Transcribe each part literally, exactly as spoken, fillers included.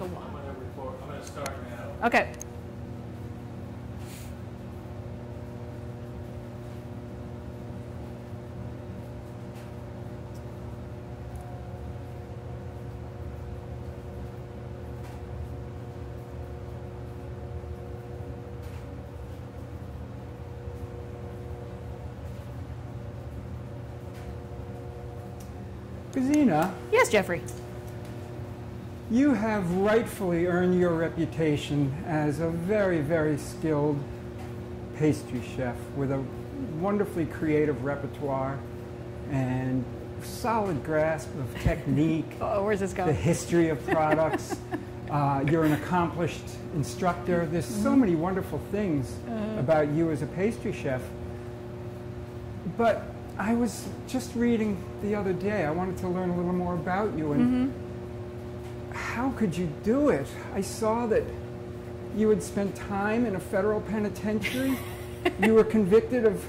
a while. I'm gonna report. I'm gonna start now. Okay. Gesine. Yes, Jeffrey. You have rightfully earned your reputation as a very, very skilled pastry chef with a wonderfully creative repertoire and solid grasp of technique, oh, where's this going? The history of products. uh, you're an accomplished instructor. There's so many wonderful things uh, about you as a pastry chef. But I was just reading the other day, I wanted to learn a little more about you and. Mm-hmm. How could you do it? I saw that you had spent time in a federal penitentiary. You were convicted of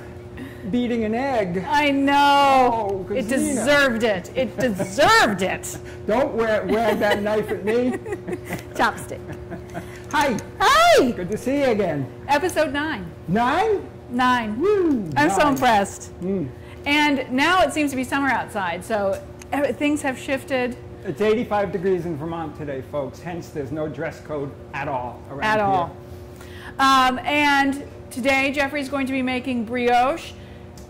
beating an egg. I know. Oh, it deserved it. It deserved it. Don't wear, wear that knife at me. Chopstick. Hi. Hi. Good to see you again. Episode nine. Nine? Nine. Woo, I'm nine. So impressed. Mm. And now it seems to be summer outside, so things have shifted. It's eighty-five degrees in Vermont today, folks, hence there's no dress code at all around at here. all. Um, and today, Jeffrey's going to be making brioche.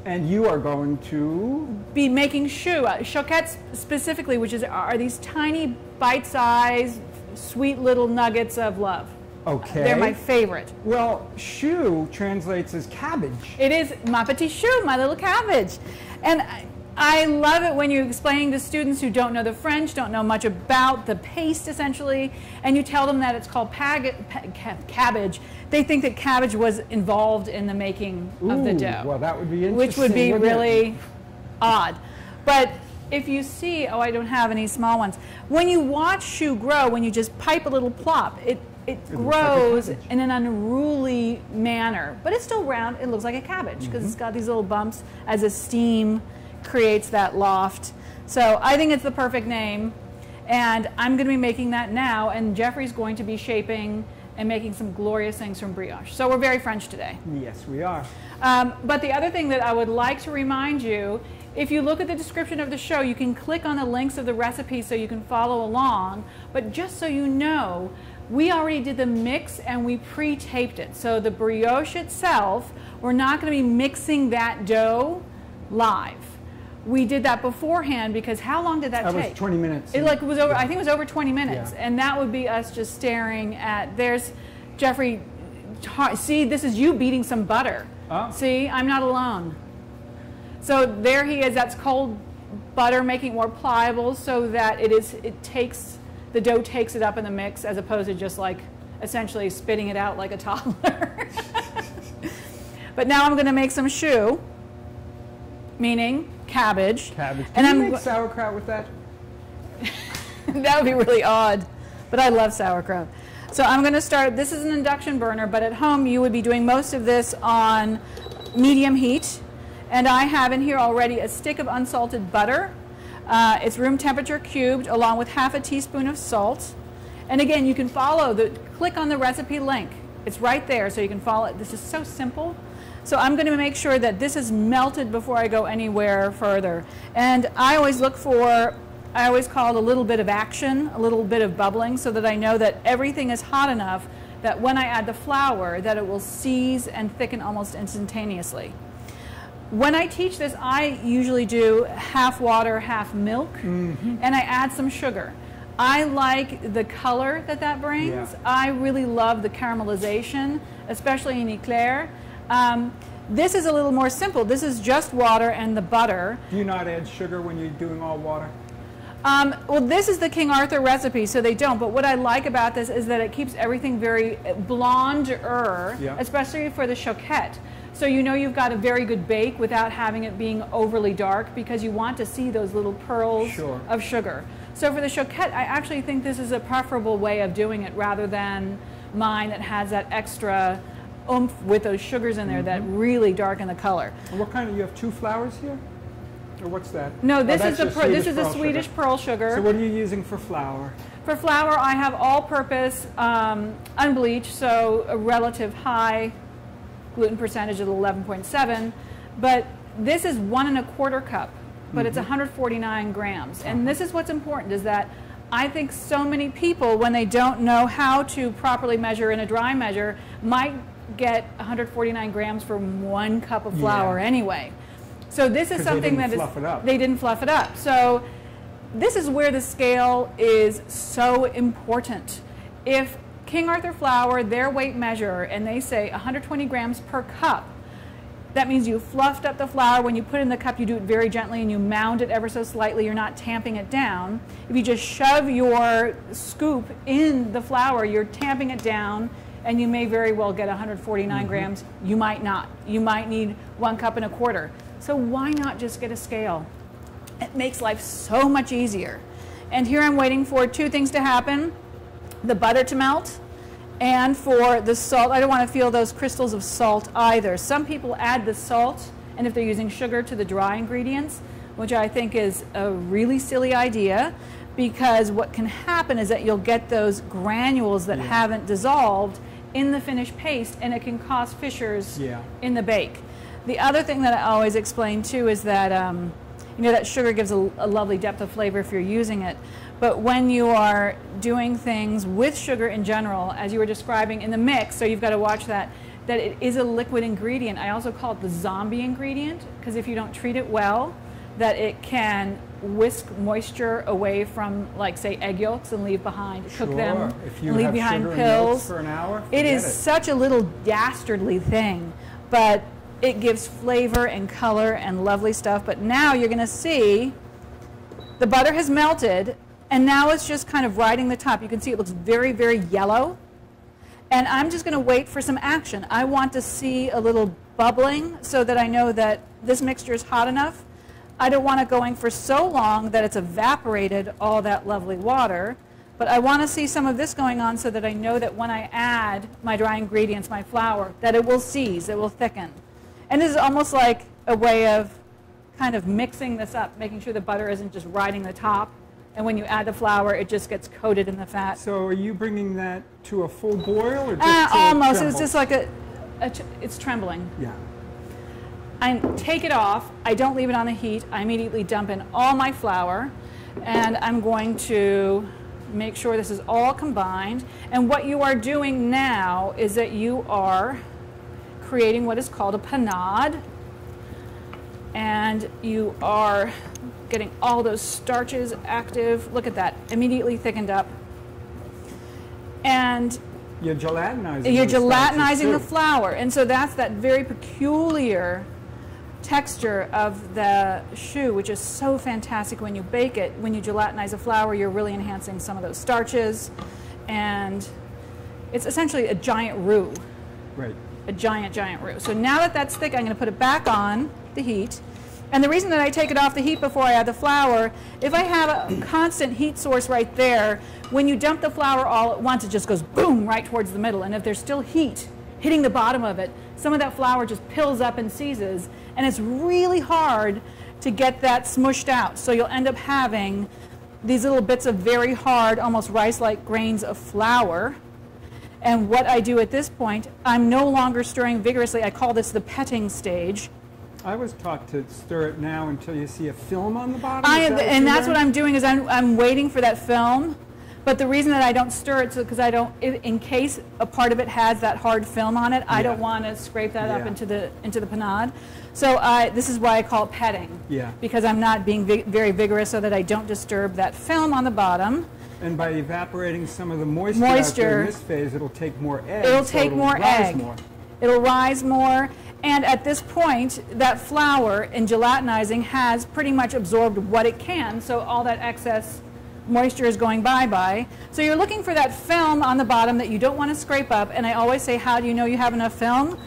And you are going to? Be making choux, uh, chouquettes specifically, which is are these tiny, bite-sized, sweet little nuggets of love. Okay. Uh, they're my favorite. Well, choux translates as cabbage. It is ma petite choux, my little cabbage. And. I, I love it when you're explaining to students who don't know the French, don't know much about the paste essentially, and you tell them that it's called pag ca cabbage. They think that cabbage was involved in the making Ooh, of the dough. Well, that would be interesting. Which would be really it? odd. But if you see, oh, I don't have any small ones. When you watch choux grow, when you just pipe a little plop, it, it, it grows like in an unruly manner. But it's still round. It looks like a cabbage because mm-hmm. it's got these little bumps as a steam creates that loft. So I think it's the perfect name, and I'm going to be making that now, and Jeffrey's going to be shaping and making some glorious things from brioche. So we're very French today. Yes, we are. Um, but the other thing that I would like to remind you, if you look at the description of the show, you can click on the links of the recipes so you can follow along, but just so you know, we already did the mix and we pre-taped it. So the brioche itself, we're not going to be mixing that dough live. We did that beforehand because how long did that take? That was twenty minutes. It like was over. Yeah. I think it was over twenty minutes, yeah. And that would be us just staring at. There's Jeffrey. See, this is you beating some butter. Oh. See, I'm not alone. So there he is. That's cold butter, making it more pliable so that it is. It takes the dough takes it up in the mix as opposed to just like essentially spitting it out like a toddler. But now I'm going to make some choux, meaning cabbage. Cabbage. Can and you I'm make sauerkraut with that? That would be really odd, but I love sauerkraut. So I'm going to start. This is an induction burner, but at home you would be doing most of this on medium heat. And I have in here already a stick of unsalted butter. Uh, it's room temperature cubed, along with half a teaspoon of salt. And again, you can follow the click on the recipe link. It's right there, so you can follow it. This is so simple. So I'm going to make sure that this is melted before I go anywhere further. And I always look for, I always call it a little bit of action, a little bit of bubbling, so that I know that everything is hot enough that when I add the flour, that it will seize and thicken almost instantaneously. When I teach this, I usually do half water, half milk, mm-hmm. and I add some sugar. I like the color that that brings. Yeah. I really love the caramelization, especially in eclair. Um, this is a little more simple. This is just water and the butter. Do you not add sugar when you're doing all water? Um, well, this is the King Arthur recipe, so they don't. But what I like about this is that it keeps everything very blonder, yeah. especially for the chouquette. So you know you've got a very good bake without having it being overly dark because you want to see those little pearls sure. of sugar. So for the chouquette, I actually think this is a preferable way of doing it rather than mine that has that extra oomph with those sugars in there mm-hmm. that really darken the color. And what kind of, you have two flours here? or what's that? No, this oh, is the per Swedish this is a Swedish sugar. pearl sugar. So what are you using for flour? For flour, I have all-purpose um, unbleached, so a relative high gluten percentage of eleven point seven. But this is one and a quarter cup, but mm-hmm. it's one hundred forty-nine grams. And this is what's important, is that I think so many people, when they don't know how to properly measure in a dry measure, might get one hundred forty-nine grams from one cup of flour yeah. anyway. So this is something that is, they didn't fluff it up. So this is where the scale is so important. If King Arthur flour, their weight measure, and they say one hundred twenty grams per cup, that means you fluffed up the flour. When you put it in the cup, you do it very gently and you mound it ever so slightly. You're not tamping it down. If you just shove your scoop in the flour, you're tamping it down, and you may very well get one hundred forty-nine mm-hmm. grams. You might not. You might need one cup and a quarter. So why not just get a scale? It makes life so much easier. And here I'm waiting for two things to happen, the butter to melt, and for the salt. I don't want to feel those crystals of salt either. Some people add the salt, and if they're using sugar, to the dry ingredients, which I think is a really silly idea, because what can happen is that you'll get those granules that yeah. haven't dissolved in the finished paste, and it can cause fissures yeah. in the bake. The other thing that I always explain too is that um, you know, that sugar gives a, a lovely depth of flavor if you're using it. But when you are doing things with sugar in general, as you were describing in the mix, so you've got to watch that, that it is a liquid ingredient. I also call it the zombie ingredient, because if you don't treat it well, that it can whisk moisture away from, like, say, egg yolks and leave behind, sure. cook them, if you leave have behind sugar pills. For an hour, it is it. such a little dastardly thing, but it gives flavor and color and lovely stuff. But now you're going to see the butter has melted, and now it's just kind of riding the top. You can see it looks very, very yellow. And I'm just going to wait for some action. I want to see a little bubbling so that I know that this mixture is hot enough. I don't want it going for so long that it's evaporated all that lovely water. But I want to see some of this going on so that I know that when I add my dry ingredients, my flour, that it will seize, it will thicken. And this is almost like a way of kind of mixing this up, making sure the butter isn't just riding the top. And when you add the flour, it just gets coated in the fat. So are you bringing that to a full boil, or just uh, to almost? It's just like a, a it's trembling. Yeah. I take it off. I don't leave it on the heat. I immediately dump in all my flour, and I'm going to make sure this is all combined. And what you are doing now is that you are creating what is called a panade, and you are getting all those starches active. Look at that, immediately thickened up. And you're gelatinizing, you're gelatinizing the flour, and so that's that very peculiar texture of the choux, which is so fantastic when you bake it. When you gelatinize a flour, you're really enhancing some of those starches, and it's essentially a giant roux. Right. A giant, giant roux. So now that that's thick, I'm going to put it back on the heat. And the reason that I take it off the heat before I add the flour, if I have a constant heat source right there, when you dump the flour all at once, it just goes boom right towards the middle. And if there's still heat hitting the bottom of it, some of that flour just pills up and seizes. And it's really hard to get that smooshed out. So you'll end up having these little bits of very hard, almost rice-like grains of flour. And what I do at this point, I'm no longer stirring vigorously. I call this the petting stage. I was taught to stir it now until you see a film on the bottom. I am, that and that's doing? what I'm doing is I'm, I'm waiting for that film. But the reason that I don't stir it is because I don't, in case a part of it has that hard film on it, yeah. I don't want to scrape that yeah. up into the into the panade. So I, this is why I call it petting. Yeah. Because I'm not being vi very vigorous, so that I don't disturb that film on the bottom. And by evaporating some of the moisture, moisture out there in this phase, it'll take more egg. It'll take so it'll more rise egg. More. It'll rise more. And at this point, that flour in gelatinizing has pretty much absorbed what it can. So all that excess moisture is going bye-bye. So you're looking for that film on the bottom that you don't want to scrape up. And I always say, how do you know you have enough film?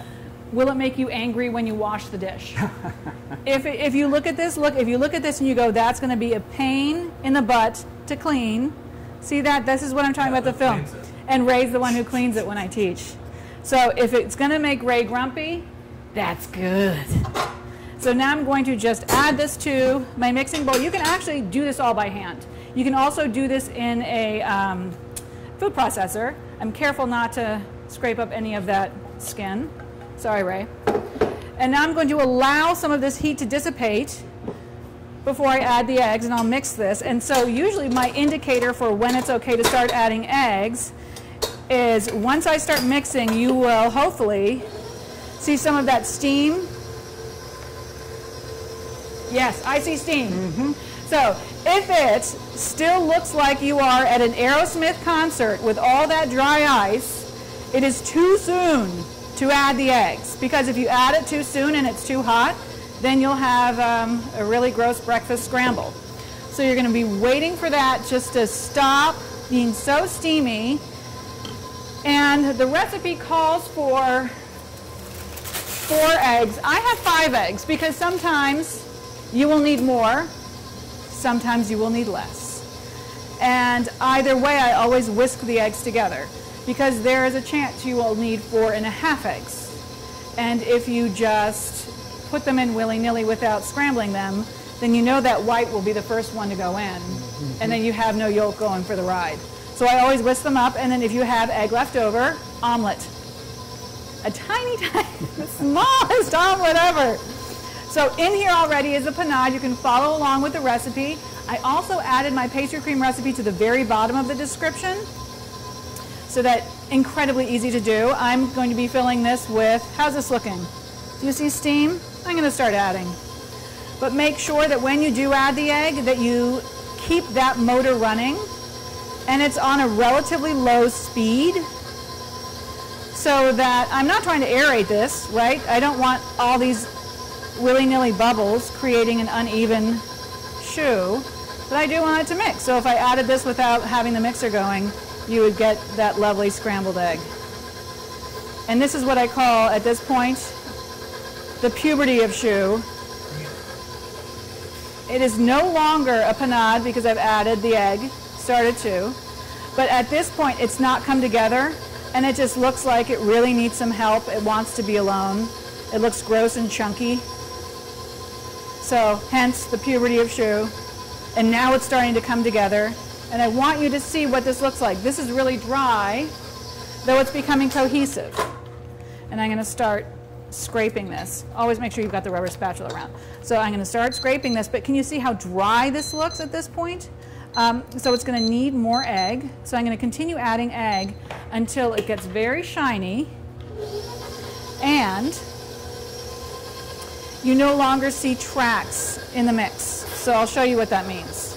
Will it make you angry when you wash the dish? if, if you look at this, look, if you look at this and you go, that's going to be a pain in the butt to clean. See that? This is what I'm talking yeah, about the film. And Ray's the one who cleans it when I teach. So if it's going to make Ray grumpy, that's good. So now I'm going to just add this to my mixing bowl. You can actually do this all by hand. You can also do this in a um, food processor. I'm careful not to scrape up any of that skin. Sorry, Ray. And now I'm going to allow some of this heat to dissipate before I add the eggs, and I'll mix this. And so usually my indicator for when it's okay to start adding eggs is once I start mixing, you will hopefully see some of that steam. Yes, I see steam. Mm-hmm. So if it still looks like you are at an Aerosmith concert with all that dry ice, it is too soon to add the eggs, because if you add it too soon and it's too hot, then you'll have um, a really gross breakfast scramble. So you're going to be waiting for that just to stop being so steamy. And the recipe calls for four eggs. I have five eggs because sometimes you will need more, sometimes you will need less. And either way, I always whisk the eggs together, because there is a chance you will need four and a half eggs. And if you just put them in willy-nilly without scrambling them, then you know that white will be the first one to go in, mm-hmm. and then you have no yolk going for the ride. So I always whisk them up, and then if you have egg left over, omelet. A tiny, tiny, the smallest omelet ever. So in here already is the panade. You can follow along with the recipe. I also added my pastry cream recipe to the very bottom of the description. So that's incredibly easy to do. I'm going to be filling this with, how's this looking? Do you see steam? I'm going to start adding. But make sure that when you do add the egg, that you keep that motor running, and it's on a relatively low speed, so that I'm not trying to aerate this, right? I don't want all these willy-nilly bubbles creating an uneven choux, but I do want it to mix. So if I added this without having the mixer going, you would get that lovely scrambled egg. And this is what I call, at this point, the puberty of choux. It is no longer a panade because I've added the egg, started to, but at this point it's not come together, and it just looks like it really needs some help. It wants to be alone. It looks gross and chunky. So hence the puberty of choux. And now it's starting to come together. And I want you to see what this looks like. This is really dry, though it's becoming cohesive. And I'm going to start scraping this. Always make sure you've got the rubber spatula around. So I'm going to start scraping this, but can you see how dry this looks at this point? Um, so it's going to need more egg. So I'm going to continue adding egg until it gets very shiny and you no longer see tracks in the mix. So I'll show you what that means.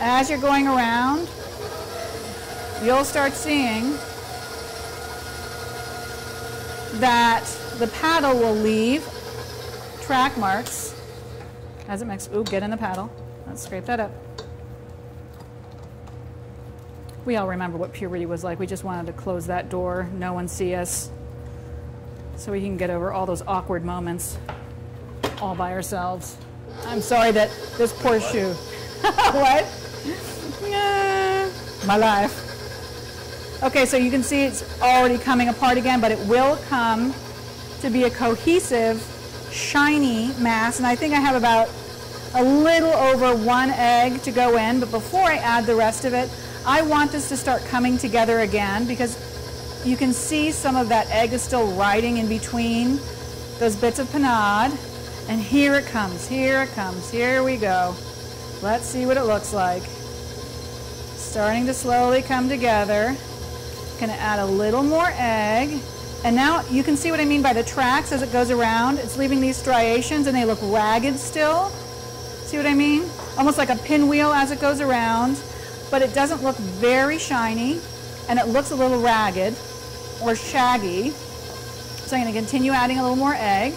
As you're going around, you'll start seeing that the paddle will leave track marks as it mixes. Ooh, get in the paddle. Let's scrape that up. We all remember what puberty was like. We just wanted to close that door, no one see us, so we can get over all those awkward moments all by ourselves. I'm sorry that this poor choux. What? Yeah, my life. Okay, so you can see it's already coming apart again, but it will come to be a cohesive, shiny mass. And I think I have about a little over one egg to go in, but before I add the rest of it, I want this to start coming together again, because you can see some of that egg is still riding in between those bits of panade. And here it comes, here it comes, here we go. Let's see what it looks like. Starting to slowly come together. Gonna add a little more egg. And now you can see what I mean by the tracks as it goes around. It's leaving these striations and they look ragged still. See what I mean? Almost like a pinwheel as it goes around, but it doesn't look very shiny and it looks a little ragged or shaggy. So I'm gonna continue adding a little more egg.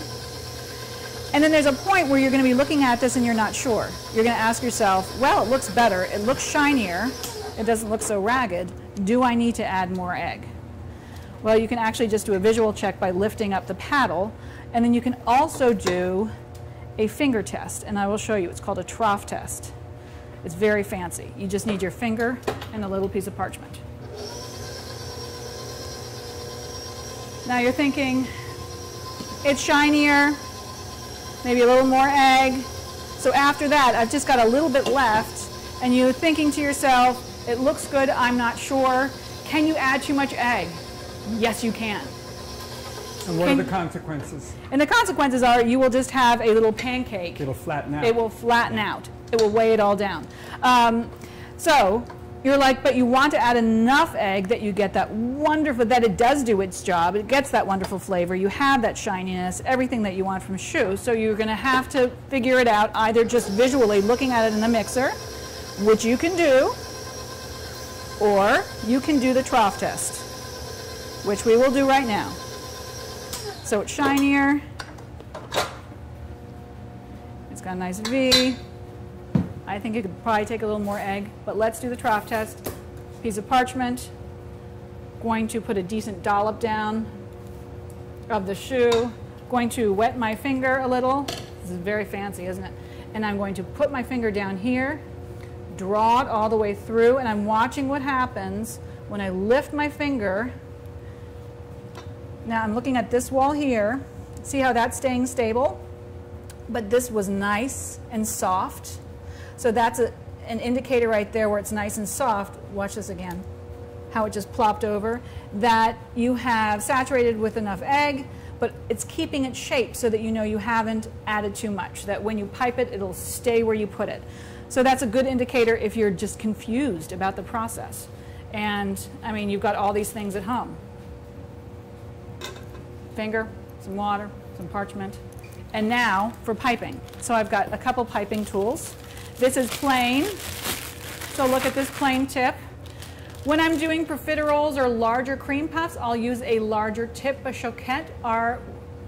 And then there's a point where you're going to be looking at this and you're not sure. You're going to ask yourself, well, it looks better, it looks shinier, it doesn't look so ragged, do I need to add more egg? Well, you can actually just do a visual check by lifting up the paddle, and then you can also do a finger test, and I will show you. It's called a trough test. It's very fancy. You just need your finger and a little piece of parchment. Now you're thinking, it's shinier, maybe a little more egg. So after that, I've just got a little bit left, and you're thinking to yourself, it looks good, I'm not sure. Can you add too much egg? Yes, you can. And what can, are the consequences? And the consequences are you will just have a little pancake. It'll flatten out. It will flatten yeah. out. It will weigh it all down. Um, so you're like, but you want to add enough egg that you get that wonderful, that it does do its job. It gets that wonderful flavor. You have that shininess, everything that you want from choux. So you're going to have to figure it out either just visually looking at it in the mixer, which you can do, or you can do the trough test, which we will do right now. So it's shinier, it's got a nice V. I think it could probably take a little more egg, but let's do the trough test. Piece of parchment, going to put a decent dollop down of the choux, going to wet my finger a little. This is very fancy, isn't it? And I'm going to put my finger down here, draw it all the way through, and I'm watching what happens when I lift my finger. Now I'm looking at this wall here. See how that's staying stable? But this was nice and soft. So that's a, an indicator right there where it's nice and soft. Watch this again, how it just plopped over. That you have saturated with enough egg, but it's keeping its shape so that you know you haven't added too much. That when you pipe it, it'll stay where you put it. So that's a good indicator if you're just confused about the process. And I mean, you've got all these things at home. Finger, some water, some parchment. And now for piping. So I've got a couple piping tools. This is plain, so look at this plain tip. When I'm doing profiteroles or larger cream puffs, I'll use a larger tip. But chouquette are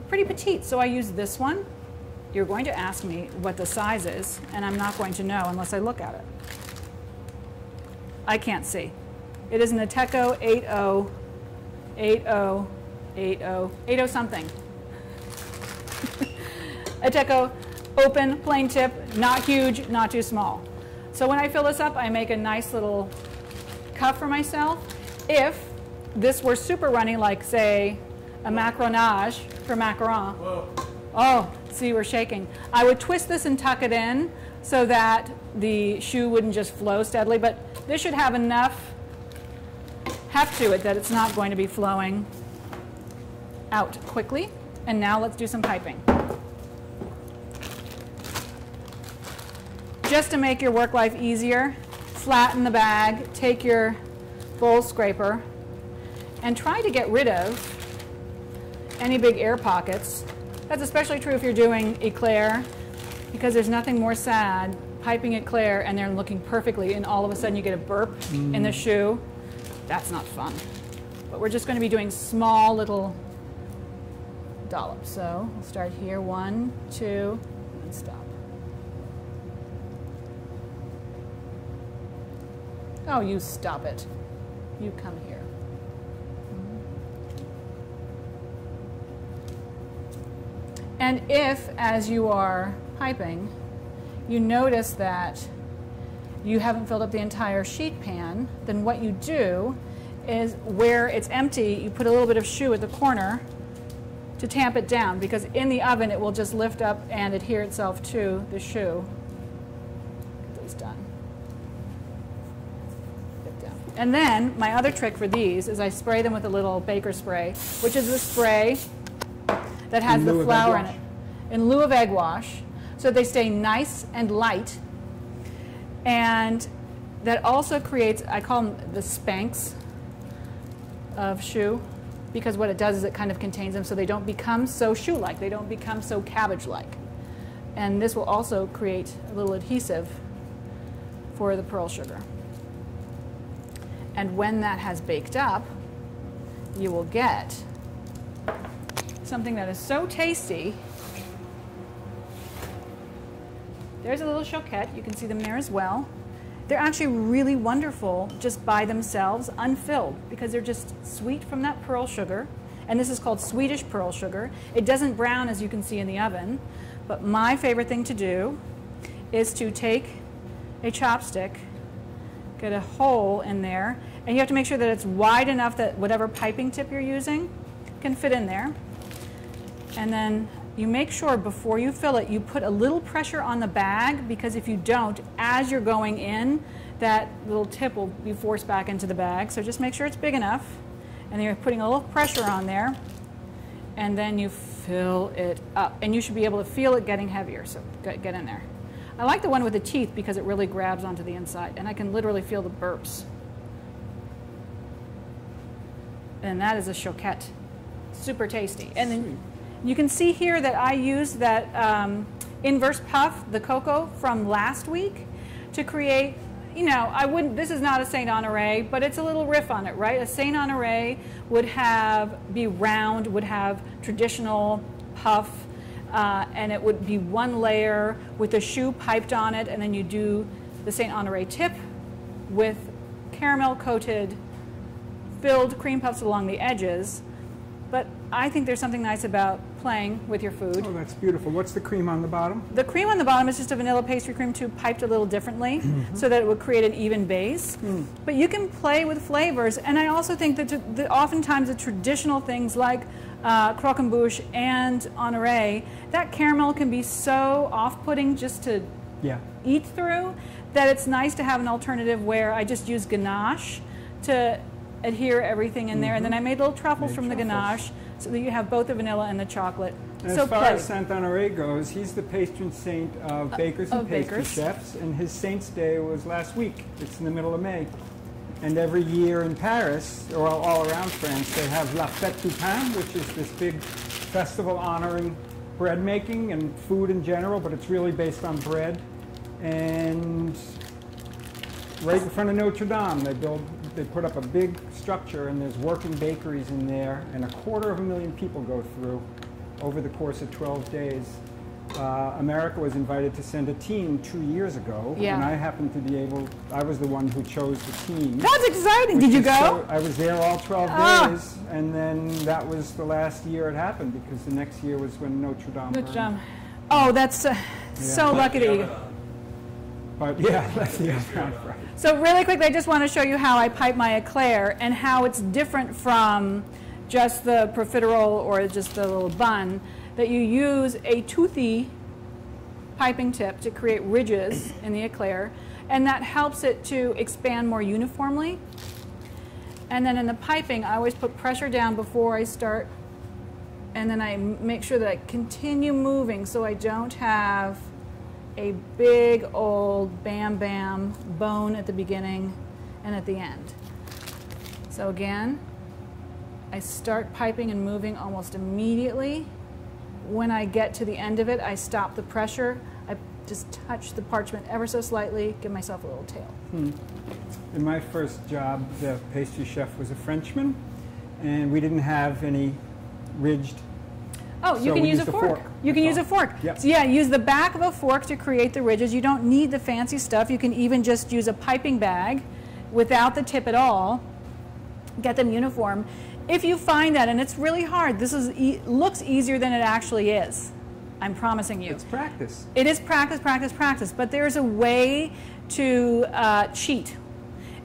pretty petite, so I use this one. You're going to ask me what the size is, and I'm not going to know unless I look at it. I can't see. It is an Ateco eighty, eighty, eighty, eighty something. Ateco, open, plain tip, not huge, not too small. So when I fill this up, I make a nice little cup for myself. If this were super runny, like say a macaronage for macaron. Whoa. Oh, see, we're shaking. I would twist this and tuck it in so that the choux wouldn't just flow steadily, but this should have enough heft to it that it's not going to be flowing out quickly. And now let's do some piping. Just to make your work life easier, flatten the bag, take your bowl scraper, and try to get rid of any big air pockets. That's especially true if you're doing eclair, because there's nothing more sad piping eclair and they're looking perfectly and all of a sudden you get a burp mm. in the choux. That's not fun. But we're just going to be doing small little dollops. So we'll start here, one, two, and stop. Oh, you stop it. You come here. And if, as you are piping, you notice that you haven't filled up the entire sheet pan, then what you do is where it's empty, you put a little bit of choux at the corner to tamp it down, because in the oven it will just lift up and adhere itself to the choux. Get those done. Get down. And then my other trick for these is I spray them with a little baker spray, which is the spray that has the flour in it, in lieu of egg wash, so they stay nice and light. And that also creates, I call them the spanks of choux, because what it does is it kind of contains them so they don't become so choux-like, they don't become so cabbage-like. And this will also create a little adhesive for the pearl sugar. And when that has baked up, you will get something that is so tasty. There's a little chouquette. You can see them there as well. They're actually really wonderful just by themselves, unfilled, because they're just sweet from that pearl sugar. And this is called Swedish pearl sugar. It doesn't brown, as you can see in the oven. But my favorite thing to do is to take a chopstick, get a hole in there, and you have to make sure that it's wide enough that whatever piping tip you're using can fit in there. And then you make sure before you fill it, you put a little pressure on the bag, because if you don't, as you're going in, that little tip will be forced back into the bag. So just make sure it's big enough, and then you're putting a little pressure on there, and then you fill it up. And you should be able to feel it getting heavier, so get in there. I like the one with the teeth because it really grabs onto the inside, and I can literally feel the burps. And that is a chouquette. Super tasty. And then you can see here that I used that um, inverse puff, the cocoa from last week, to create, you know, I wouldn't, this is not a Saint Honoré, but it's a little riff on it, right? A Saint Honoré would have, be round, would have traditional puff, uh, and it would be one layer with a choux piped on it, and then you do the Saint Honoré tip with caramel-coated filled cream puffs along the edges. But I think there's something nice about playing with your food. Oh, that's beautiful. What's the cream on the bottom? The cream on the bottom is just a vanilla pastry cream too, piped a little differently, mm-hmm. so that it would create an even base. Mm. But you can play with flavors. And I also think that, that oftentimes the traditional things like uh, croquembouche and honoré, that caramel can be so off-putting just to yeah. eat through, that it's nice to have an alternative where I just use ganache to adhere everything in there, mm-hmm. and then I made little truffles made from truffles. the ganache, so that you have both the vanilla and the chocolate. And so as far play. as Saint Honoré goes, he's the patron saint of bakers uh, and of pastry bakers. chefs, and his Saint's Day was last week. It's in the middle of May. And every year in Paris, or all around France, they have La Fête du Pain, which is this big festival honoring bread making and food in general, but it's really based on bread. And right in front of Notre Dame, they build They put up a big structure, and there's working bakeries in there, and a quarter of a million people go through over the course of twelve days. Uh, America was invited to send a team two years ago, yeah. and I happened to be able, I was the one who chose the team. That's exciting. Did you go? So, I was there all twelve ah. days, and then that was the last year it happened, because the next year was when Notre Dame Notre burned. Dame. Oh, that's uh, yeah. so lucky to you. But yeah, that's the sound right. So really quickly, I just want to show you how I pipe my eclair and how it's different from just the profiterole or just the little bun, that you use a toothy piping tip to create ridges in the eclair, and that helps it to expand more uniformly. And then in the piping, I always put pressure down before I start, and then I make sure that I continue moving so I don't have a big old bam bam bone at the beginning and at the end. So again, I start piping and moving almost immediately. When I get to the end of it, I stop the pressure. I just touch the parchment ever so slightly, give myself a little tail. Hmm. In my first job, the pastry chef was a Frenchman, and we didn't have any ridged. Oh, you so can use a fork. fork. You can oh. use a fork. Yep. So yeah, use the back of a fork to create the ridges. You don't need the fancy stuff. You can even just use a piping bag without the tip at all. Get them uniform. If you find that, and it's really hard, this is e looks easier than it actually is. I'm promising you. It's practice. It is practice, practice, practice. But there's a way to uh, cheat.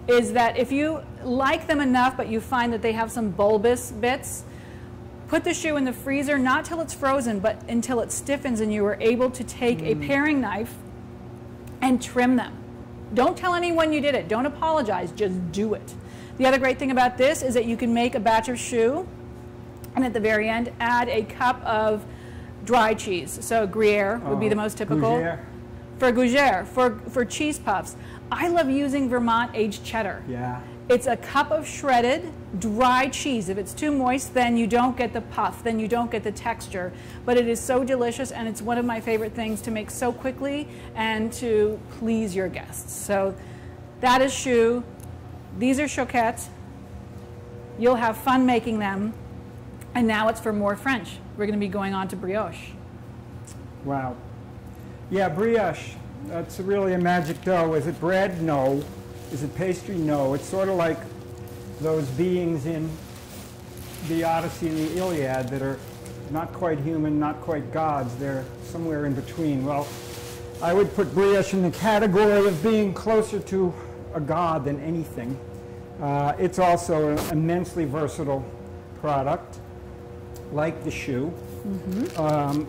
Is that if you like them enough, but you find that they have some bulbous bits, put the choux in the freezer, not till it's frozen, but until it stiffens and you are able to take mm. a paring knife and trim them. Don't tell anyone you did it. Don't apologize. Just do it. The other great thing about this is that you can make a batch of choux and at the very end add a cup of dry cheese. So Gruyere oh, would be the most typical. Gruyere. For Gruyere, for, for cheese puffs. I love using Vermont aged cheddar. Yeah. It's a cup of shredded dry cheese. If it's too moist, then you don't get the puff, then you don't get the texture. But it is so delicious, and it's one of my favorite things to make so quickly and to please your guests. So that is choux. These are chouquettes. You'll have fun making them. And now it's for more French. We're going to be going on to brioche. Wow. Yeah, brioche. That's really a magic dough. Is it bread? No. Is it pastry? No. It's sort of like those beings in the Odyssey and the Iliad that are not quite human, not quite gods. They're somewhere in between. Well, I would put brioche in the category of being closer to a god than anything. Uh, it's also an immensely versatile product, like the choux. Mm-hmm. um,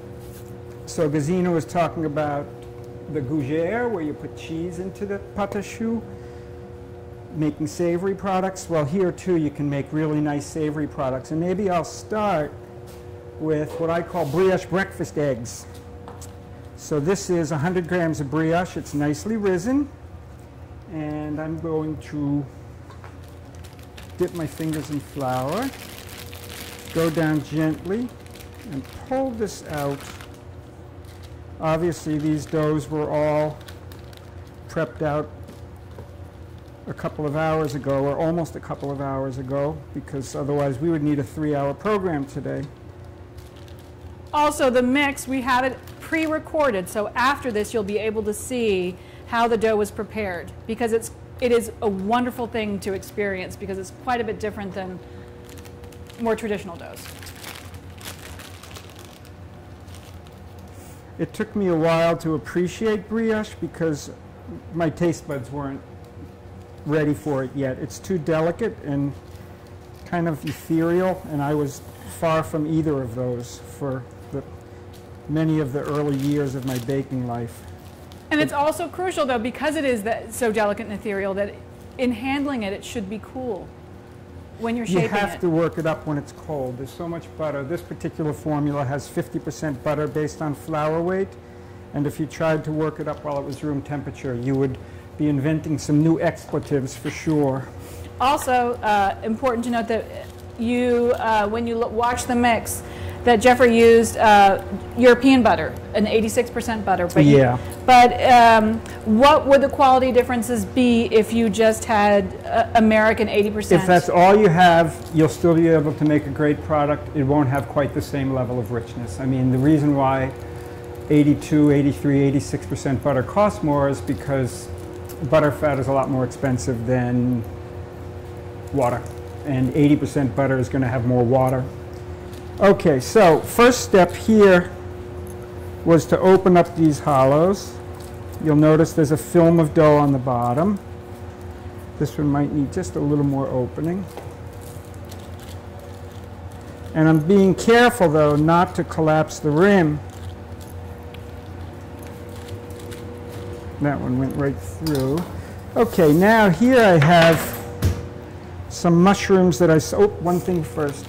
So Gesine was talking about the gougère, where you put cheese into the pâte à choux, making savory products. Well, here too you can make really nice savory products. And maybe I'll start with what I call brioche breakfast eggs. So this is one hundred grams of brioche. It's nicely risen. And I'm going to dip my fingers in flour, go down gently, and pull this out. Obviously, these doughs were all prepped out a couple of hours ago, or almost a couple of hours ago, because otherwise we would need a three-hour program today. Also, the mix, we have it pre-recorded, so after this you'll be able to see how the dough was prepared, because it's it is a wonderful thing to experience, because it's quite a bit different than more traditional doughs. It took me a while to appreciate brioche because my taste buds weren't ready for it yet. It's too delicate and kind of ethereal, and I was far from either of those for the many of the early years of my baking life. And it's also crucial, though, because it is that so delicate and ethereal, that in handling it, it should be cool when you're shaping it. You have to work it up when it's cold. There's so much butter. This particular formula has fifty percent butter based on flour weight, and if you tried to work it up while it was room temperature, you would be inventing some new expletives for sure. Also, uh, important to note that you, uh, when you watch the mix, that Jeffrey used uh, European butter, an eighty-six percent butter. But, yeah. But um, what would the quality differences be if you just had uh, American eighty percent? If that's all you have, you'll still be able to make a great product. It won't have quite the same level of richness. I mean, the reason why eighty-two, eighty-three, eighty-six percent butter costs more is because butter fat is a lot more expensive than water. And eighty percent butter is going to have more water. Okay, so first step here was to open up these hollows. You'll notice there's a film of dough on the bottom. This one might need just a little more opening. And I'm being careful, though, not to collapse the rim. That one went right through. Okay, now here I have some mushrooms that I... Oh, one thing first.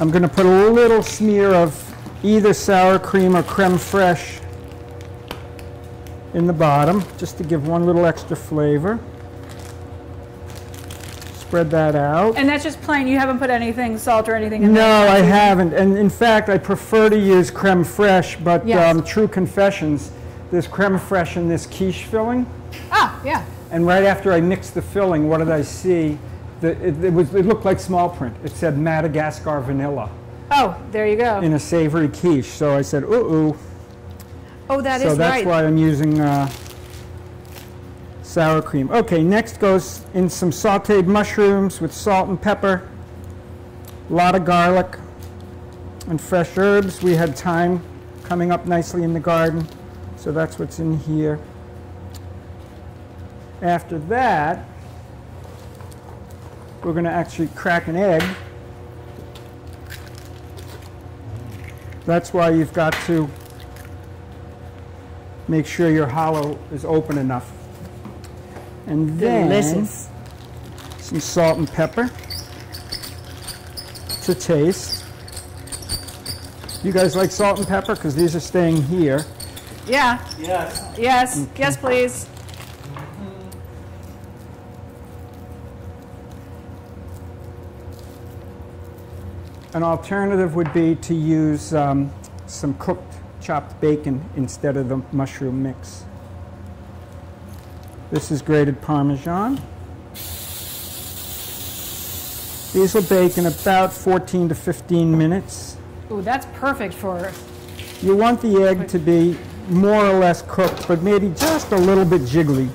I'm going to put a little smear of either sour cream or creme fraiche in the bottom, just to give one little extra flavor. Spread that out. And that's just plain. You haven't put anything, salt or anything in there? No, I haven't. And in fact, I prefer to use creme fraiche, but yes. um, true confessions, there's creme fraiche in this quiche filling. Ah, yeah. And right after I mixed the filling, what did I see? It, it, was, it looked like small print. It said Madagascar vanilla. Oh, there you go. In a savory quiche. So I said, ooh-ooh. Oh, that so is right. So that's why I'm using uh, sour cream. Okay, next goes in some sauteed mushrooms with salt and pepper, a lot of garlic, and fresh herbs. We had thyme coming up nicely in the garden, so that's what's in here. After that, we're going to actually crack an egg. That's why you've got to make sure your hollow is open enough. And then Delicious. some salt and pepper to taste. You guys like salt and pepper? Because these are staying here. Yeah. Yes. Yes. Okay. Yes, please. An alternative would be to use um, some cooked, chopped bacon instead of the mushroom mix. This is grated Parmesan. These will bake in about fourteen to fifteen minutes. Ooh, that's perfect for... You want the egg to be more or less cooked, but maybe just a little bit jiggly.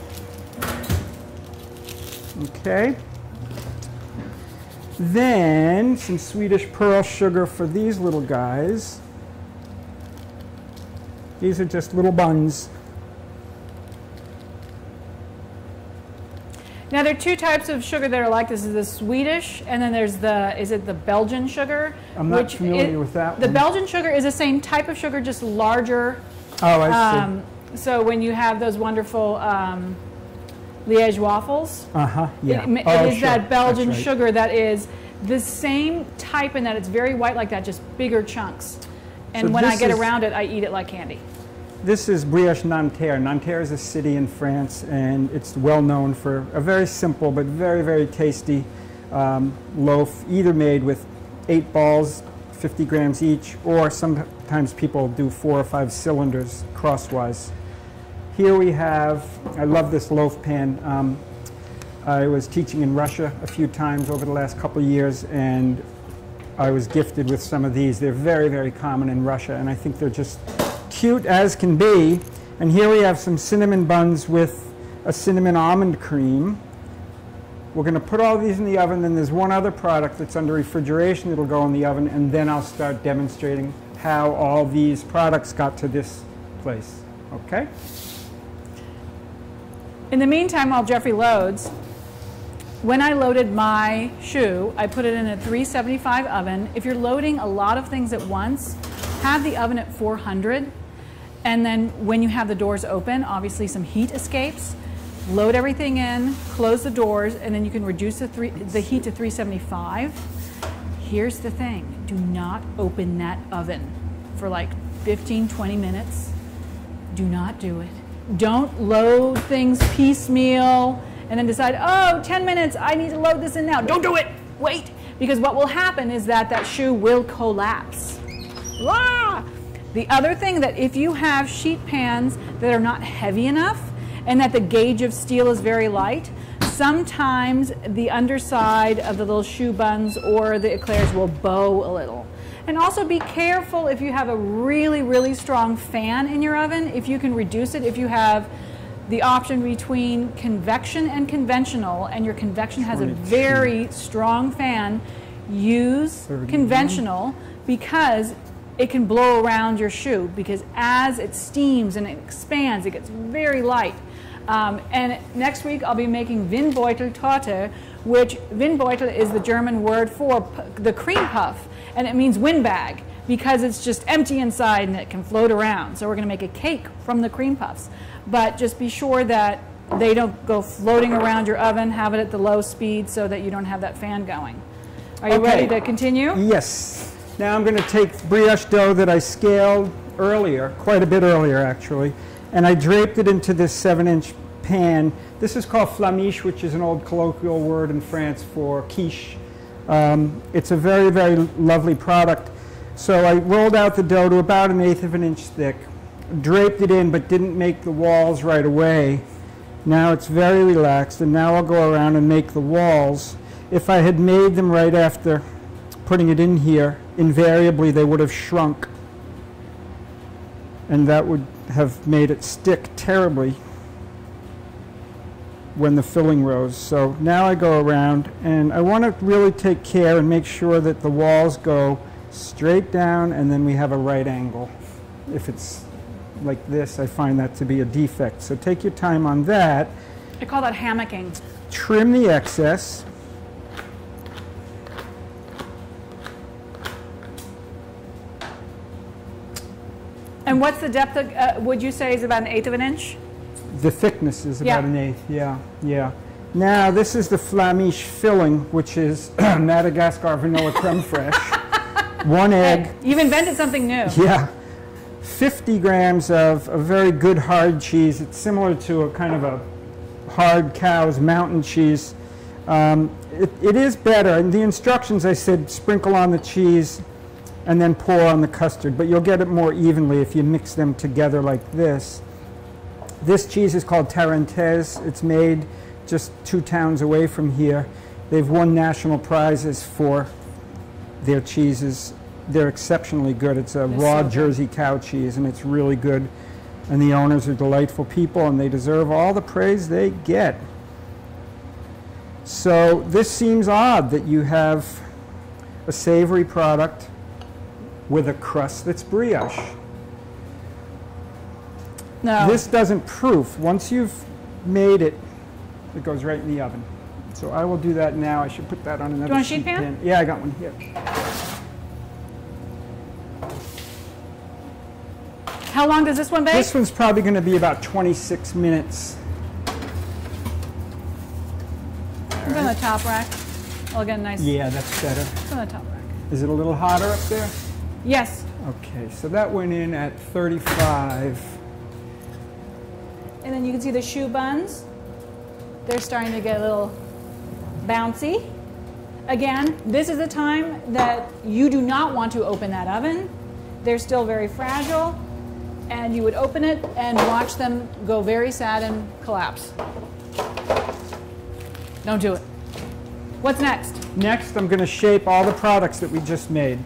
Okay. Then, some Swedish pearl sugar for these little guys. These are just little buns. Now, there are two types of sugar that are like this. Is the Swedish, and then there's the, is it the Belgian sugar? I'm not which familiar it, with that the one. The Belgian sugar is the same type of sugar, just larger. Oh, I see. Um, so when you have those wonderful um, Liège waffles, uh-huh, yeah. it, it oh, is sure. that Belgian right. sugar that is the same type in that it's very white like that, just bigger chunks. And so when I get is, around it, I eat it like candy. This is Brioche Nanterre. Nanterre is a city in France, and it's well known for a very simple but very, very tasty um, loaf, either made with eight balls, fifty grams each, or sometimes people do four or five cylinders crosswise. Here we have, I love this loaf pan. Um, I was teaching in Russia a few times over the last couple of years, and I was gifted with some of these. They're very, very common in Russia, and I think they're just cute as can be. And here we have some cinnamon buns with a cinnamon almond cream. We're going to put all these in the oven, and there's one other product that's under refrigeration that'll go in the oven, and then I'll start demonstrating how all these products got to this place. Okay? In the meantime, while Jeffrey loads, when I loaded my choux, I put it in a three seventy-five oven. If you're loading a lot of things at once, have the oven at four hundred. And then when you have the doors open, obviously some heat escapes. Load everything in, close the doors, and then you can reduce the, three, the heat to three seventy-five. Here's the thing, do not open that oven for like fifteen, twenty minutes. Do not do it. Don't load things piecemeal and then decide, oh, ten minutes, I need to load this in now. Don't do it, wait, because what will happen is that that choux will collapse. Ah! The other thing that if you have sheet pans that are not heavy enough and that the gauge of steel is very light, sometimes the underside of the little choux buns or the eclairs will bow a little. And also be careful if you have a really, really strong fan in your oven, if you can reduce it, if you have the option between convection and conventional, and your convection has a very strong fan, use conventional because it can blow around your choux, because as it steams and it expands, it gets very light. Um, and next week I'll be making Windbeutel Torte, which Windbeutel is the German word for the cream puff, and it means windbag, because it's just empty inside and it can float around. So we're gonna make a cake from the cream puffs. But just be sure that they don't go floating around your oven, have it at the low speed so that you don't have that fan going. Are you okay. ready to continue? Yes. Now I'm gonna take brioche dough that I scaled earlier, quite a bit earlier actually, and I draped it into this seven inch pan. This is called flamiche, which is an old colloquial word in France for quiche. Um, it's a very, very lovely product. So I rolled out the dough to about an eighth of an inch thick, draped it in, but didn't make the walls right away. Now it's very relaxed, and now I'll go around and make the walls. If I had made them right after putting it in here, invariably they would have shrunk, and that would have made it stick terribly when the filling rose. So now I go around, and I want to really take care and make sure that the walls go straight down, and then we have a right angle. If it's like this, I find that to be a defect. So take your time on that. I call that hammocking. Trim the excess. And what's the depth of, uh, would you say is about an eighth of an inch? The thickness is about yeah. an eighth, yeah, yeah. Now this is the flamiche filling, which is Madagascar vanilla creme fraiche. One egg. You've invented something new. Yeah. fifty grams of a very good hard cheese. It's similar to a kind of a hard cow's mountain cheese. Um, it, it is better. In the instructions I said sprinkle on the cheese and then pour on the custard, but you'll get it more evenly if you mix them together like this. This cheese is called Tarentaise. It's made just two towns away from here. They've won national prizes for their cheeses. They're exceptionally good. It's a They're raw so Jersey cow cheese, and it's really good. And the owners are delightful people, and they deserve all the praise they get. So this seems odd that you have a savory product with a crust that's brioche. No. This doesn't proof. Once you've made it, it goes right in the oven. So I will do that now. I should put that on another sheet pan. Do you want a sheet pan? Yeah, I got one. Yeah. How long does this one bake? This one's probably going to be about twenty-six minutes. It's on the top rack. I'll get a nice... Yeah, that's better. It's on the top rack. Is it a little hotter up there? Yes. Okay, so that went in at thirty-five. And then you can see the choux buns. They're starting to get a little bouncy. Again, this is a time that you do not want to open that oven. They're still very fragile. And you would open it and watch them go very sad and collapse. Don't do it. What's next? Next, I'm going to shape all the products that we just made.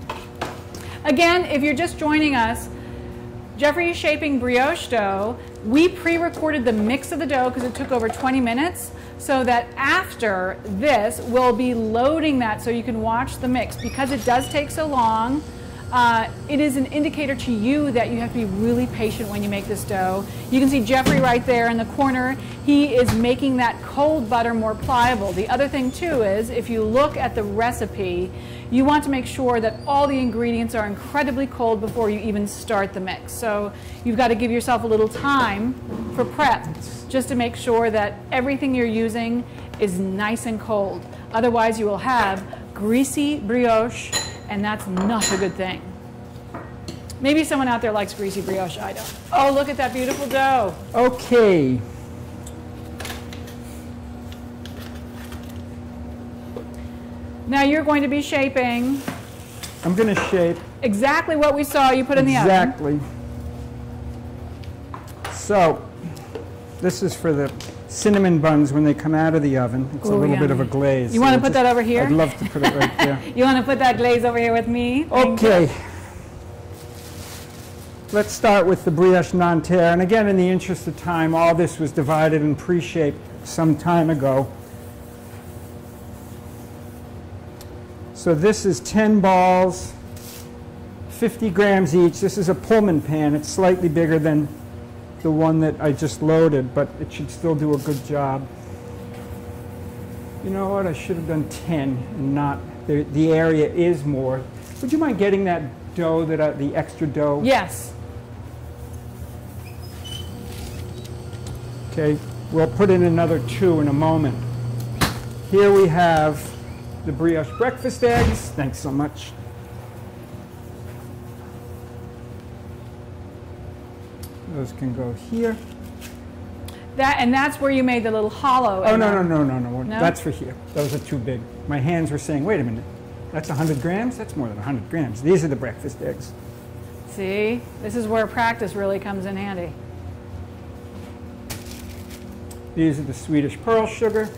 Again, if you're just joining us, Jeffrey is shaping brioche dough. We pre-recorded the mix of the dough because it took over twenty minutes, so that after this, we'll be loading that so you can watch the mix. Because it does take so long, uh, it is an indicator to you that you have to be really patient when you make this dough. You can see Jeffrey right there in the corner. He is making that cold butter more pliable. The other thing too is, if you look at the recipe, you want to make sure that all the ingredients are incredibly cold before you even start the mix. So you've got to give yourself a little time for prep, just to make sure that everything you're using is nice and cold. Otherwise you will have greasy brioche, and that's not a good thing. Maybe someone out there likes greasy brioche, I don't. Oh, look at that beautiful dough. Okay. Now you're going to be shaping. I'm going to shape. Exactly what we saw you put in the oven. Exactly. So this is for the cinnamon buns when they come out of the oven. It's Ooh, a little yummy. bit of a glaze. You so want to put just, that over here? I'd love to put it right there. You want to put that glaze over here with me? Thank okay. You. Let's start with the brioche Nanterre. And again, in the interest of time, all this was divided and pre-shaped some time ago. So this is ten balls, fifty grams each. This is a Pullman pan. It's slightly bigger than the one that I just loaded, but it should still do a good job. You know what? I should have done ten and not. The, the area is more. Would you mind getting that dough, that I, the extra dough? Yes. Okay. We'll put in another two in a moment. Here we have the brioche breakfast eggs. Thanks so much. Those can go here. That and that's where you made the little hollow. Oh no, no no no no no! That's for here. Those are too big. My hands were saying, "Wait a minute, that's one hundred grams. That's more than one hundred grams." These are the breakfast eggs. See, this is where practice really comes in handy. These are the Swedish pearl sugar.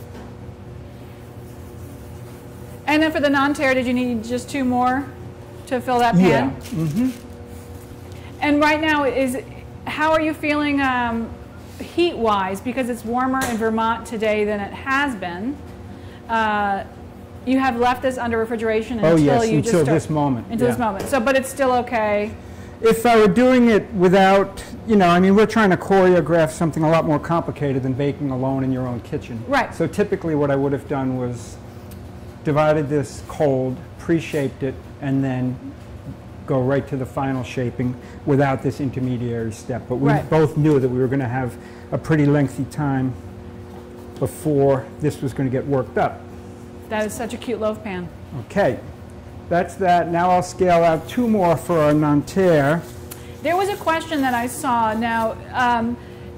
And then for the Nanterre, did you need just two more to fill that pan? Yeah. Mm-hmm. And right now, is how are you feeling um, heat-wise? Because it's warmer in Vermont today than it has been. Uh, you have left this under refrigeration until oh, yes, you until just start, this moment. Until yeah. this moment. So, but it's still okay. If I were doing it without, you know, I mean, we're trying to choreograph something a lot more complicated than baking alone in your own kitchen. Right. So typically, what I would have done was divided this cold, pre-shaped it, and then go right to the final shaping without this intermediary step. But we right. both knew that we were going to have a pretty lengthy time before this was going to get worked up. That is such a cute loaf pan. Okay. That's that. Now I'll scale out two more for our Nanterre. There was a question that I saw. Now, um,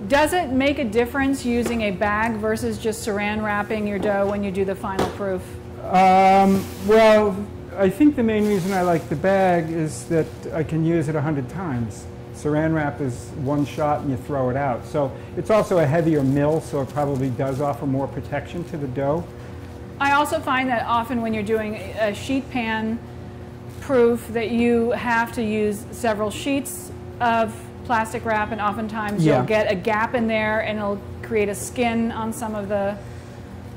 does it make a difference using a bag versus just saran wrapping your dough when you do the final proof? Um, well, I think the main reason I like the bag is that I can use it a hundred times. Saran wrap is one shot and you throw it out. So it's also a heavier mill, so it probably does offer more protection to the dough. I also find that often when you're doing a sheet pan proof that you have to use several sheets of plastic wrap, and oftentimes yeah. you'll get a gap in there and it'll create a skin on some of the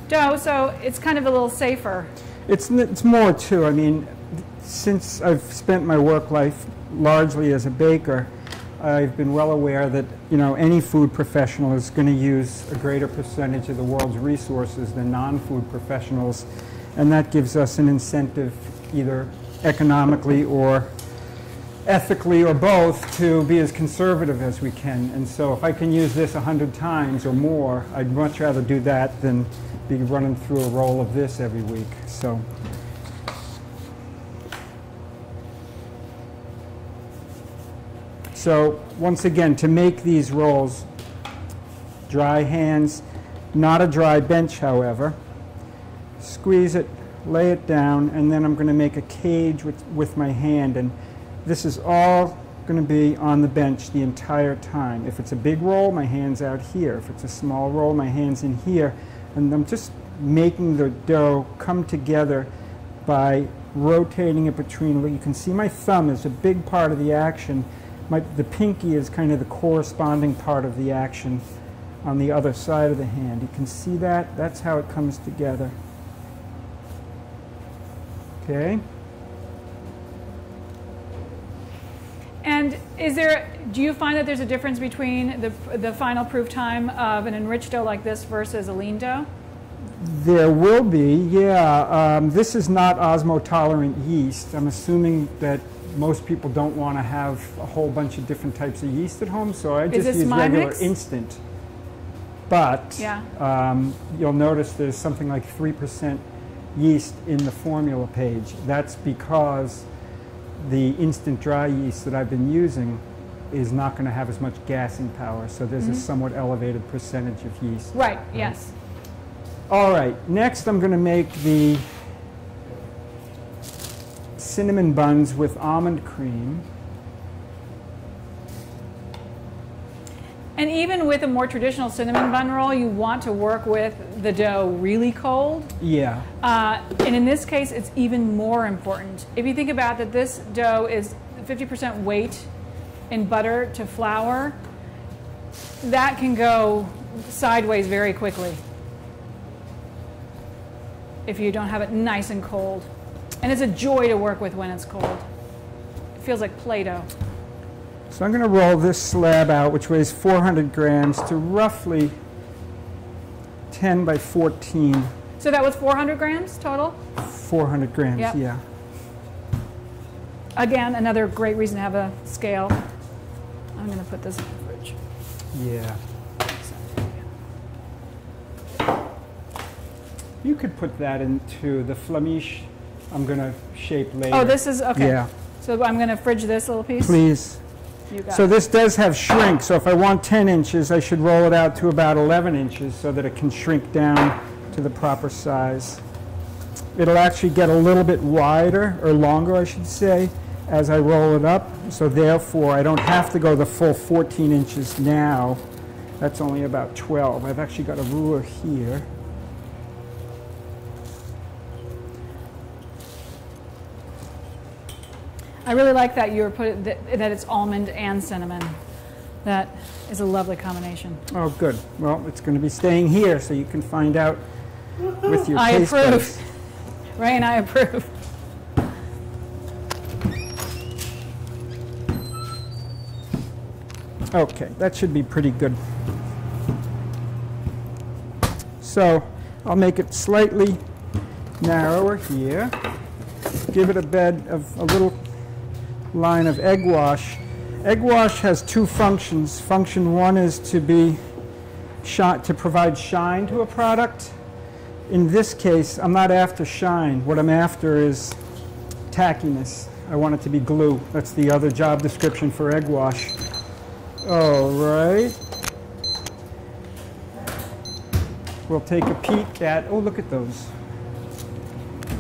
dough, so it's kind of a little safer. It's, it's more too. I mean, since I've spent my work life largely as a baker, I've been well aware that, you know, any food professional is going to use a greater percentage of the world's resources than non-food professionals, and that gives us an incentive, either economically or ethically or both, to be as conservative as we can. And so if I can use this a hundred times or more, I'd much rather do that than be running through a roll of this every week. So. So once again, to make these rolls, dry hands, not a dry bench, however. Squeeze it, lay it down, and then I'm going to make a cage with, with my hand. And this is all going to be on the bench the entire time. If it's a big roll, my hand's out here. If it's a small roll, my hand's in here. And I'm just making the dough come together by rotating it between. You can see my thumb is a big part of the action. My, the pinky is kind of the corresponding part of the action on the other side of the hand. You can see that? That's how it comes together. Okay. And is there, do you find that there's a difference between the, the final proof time of an enriched dough like this versus a lean dough? There will be, yeah. Um, this is not osmotolerant yeast. I'm assuming that most people don't want to have a whole bunch of different types of yeast at home, so I just use regular mix? instant. But yeah. um, you'll notice there's something like three percent yeast in the formula page. That's because the instant dry yeast that I've been using is not going to have as much gassing power, so there's mm-hmm. a somewhat elevated percentage of yeast. Right, right, yes. All right, next I'm going to make the cinnamon buns with almond cream. And even with a more traditional cinnamon bun roll, you want to work with the dough really cold. Yeah. Uh, and in this case, it's even more important. If you think about that, this dough is fifty percent weight in butter to flour. That can go sideways very quickly if you don't have it nice and cold. And it's a joy to work with when it's cold. It feels like Play-Doh. So I'm going to roll this slab out, which weighs four hundred grams, to roughly ten by fourteen. So that was four hundred grams total? four hundred grams, yep. Yeah. Again, another great reason to have a scale. I'm going to put this in the fridge. Yeah. You could put that into the Flemish I'm going to shape later. Oh, this is, okay. Yeah. So I'm going to fridge this little piece? Please. You got so it. This does have shrink, so if I want ten inches, I should roll it out to about eleven inches so that it can shrink down to the proper size. It'll actually get a little bit wider, or longer, I should say, as I roll it up. So therefore, I don't have to go the full fourteen inches now. That's only about twelve. I've actually got a ruler here. I really like that you were put it, that, that it's almond and cinnamon. That is a lovely combination. Oh, good. Well, it's going to be staying here, so you can find out with your I taste approve. Buds. Ray and I approve. Okay, that should be pretty good. So I'll make it slightly narrower here. Give it a bed of a little line of egg wash. Egg wash has two functions. Function one is to be shot to provide shine to a product. In this case, I'm not after shine. What I'm after is tackiness. I want it to be glue. That's the other job description for egg wash. All right. We'll take a peek at, oh, look at those.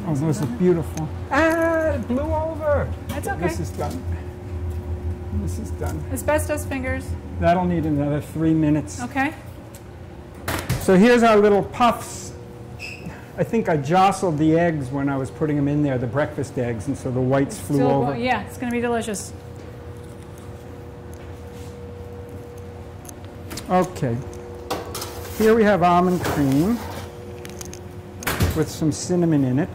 Oh, those are beautiful. Ah, it blew over. That's okay. This is done. This is done. Asbestos fingers. That'll need another three minutes. Okay. So here's our little puffs. I think I jostled the eggs when I was putting them in there, the breakfast eggs, and so the whites it's flew still, over. Well, yeah, it's going to be delicious. Okay. Here we have almond cream with some cinnamon in it.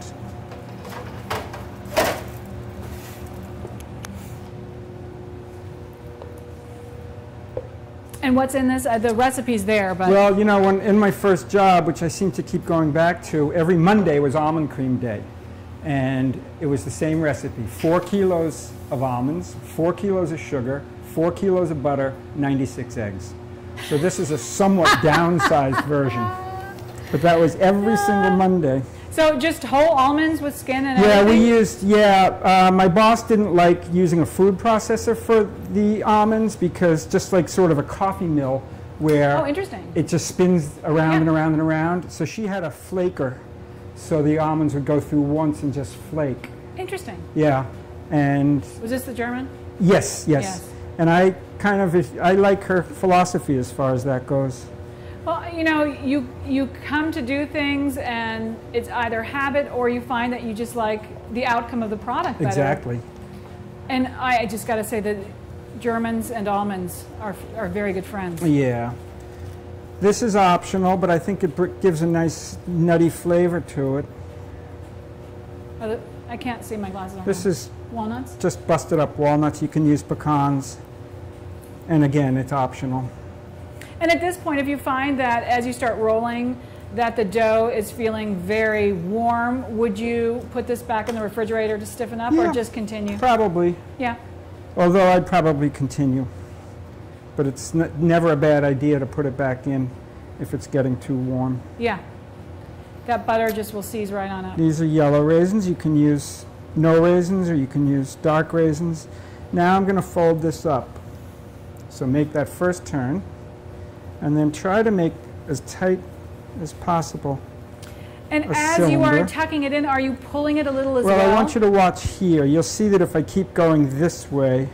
and what's in this? Uh, the recipe's there, but... Well, you know, when, in my first job, which I seem to keep going back to, every Monday was almond cream day. And it was the same recipe. Four kilos of almonds, four kilos of sugar, four kilos of butter, ninety-six eggs. So this is a somewhat downsized version. But that was every single Monday. So just whole almonds with skin and yeah, everything? Yeah, we used, yeah, uh, my boss didn't like using a food processor for the almonds because just like sort of a coffee mill where oh, interesting. It just spins around yeah. and around and around. So she had a flaker. So the almonds would go through once and just flake. Interesting. Yeah. And was this the German? Yes, yes. yes. And I kind of, I like her philosophy as far as that goes. Well, you know, you, you come to do things and it's either habit or you find that you just like the outcome of the product better. Exactly. And I, I just got to say that Germans and almonds are, are very good friends. Yeah. This is optional, but I think it gives a nice nutty flavor to it. I can't see my glasses on. This is walnuts? Just busted up walnuts. You can use pecans. And again, it's optional. And at this point, if you find that as you start rolling that the dough is feeling very warm, would you put this back in the refrigerator to stiffen up yeah, or just continue? Probably. Yeah. Although I'd probably continue. But it's n never a bad idea to put it back in if it's getting too warm. Yeah. That butter just will seize right on up. These are yellow raisins. You can use no raisins or you can use dark raisins. Now I'm going to fold this up. So make that first turn and then try to make as tight as possible. And as cylinder. You are tucking it in, are you pulling it a little as well? Well, I want you to watch here. You'll see that if I keep going this way,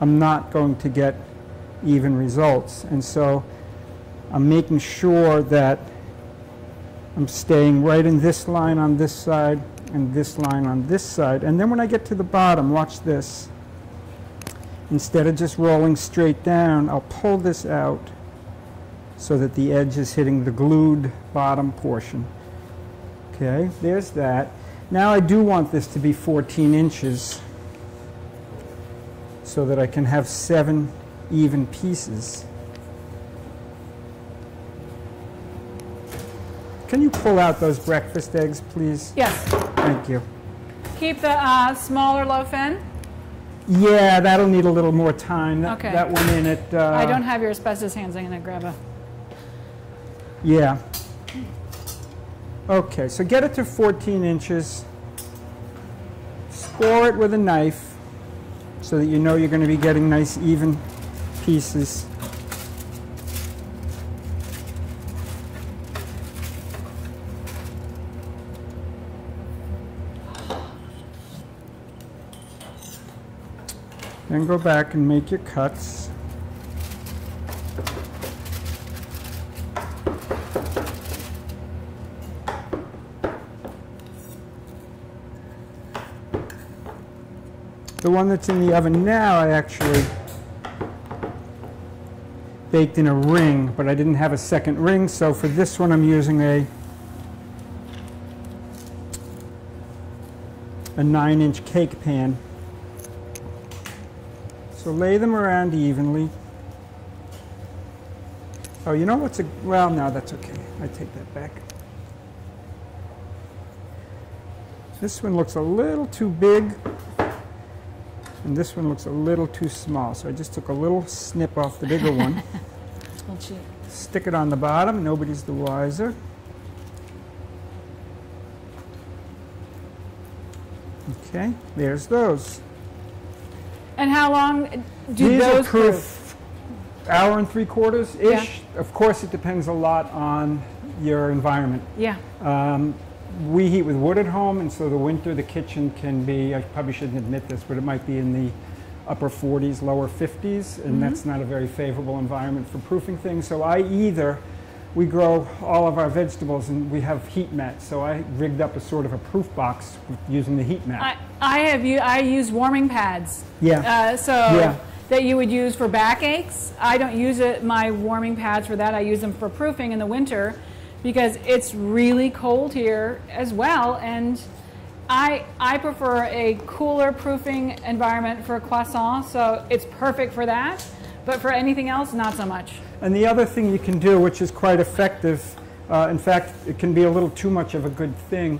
I'm not going to get even results. And so I'm making sure that I'm staying right in this line on this side and this line on this side. And then when I get to the bottom, watch this. Instead of just rolling straight down, I'll pull this out so that the edge is hitting the glued bottom portion. Okay, there's that. Now I do want this to be fourteen inches so that I can have seven even pieces. Can you pull out those breakfast eggs, please? Yes. Thank you. Keep the uh, smaller loaf in? Yeah, that'll need a little more time. That, okay. That one in it. Uh, I don't have your asbestos hands. I'm going to grab a... Yeah. Okay, so get it to fourteen inches. Score it with a knife so that you know you're going to be getting nice, even pieces. Then go back and make your cuts. The one that's in the oven now, I actually baked in a ring, but I didn't have a second ring, so for this one I'm using a a nine-inch cake pan. So lay them around evenly. Oh, you know what's a... Well, no, that's okay. I take that back. This one looks a little too big. And this one looks a little too small, so I just took a little snip off the bigger one. We'll cheat. Stick it on the bottom, nobody's the wiser. Okay, there's those. And how long do These those are proof? Hour and three quarters-ish. Yeah. Of course, it depends a lot on your environment. Yeah. Um, We heat with wood at home, and so the winter, the kitchen can be, I probably shouldn't admit this, but it might be in the upper forties, lower fifties, and mm-hmm. that's not a very favorable environment for proofing things. So I either, we grow all of our vegetables and we have heat mats, so I rigged up a sort of a proof box using the heat mat. I, I have, I use warming pads. Yeah. Uh, so yeah. that you would use for backaches. I don't use it, my warming pads for that. I use them for proofing in the winter, because it's really cold here as well, and I, I prefer a cooler proofing environment for a croissant, so it's perfect for that. But for anything else, not so much. And the other thing you can do, which is quite effective, uh, in fact, it can be a little too much of a good thing,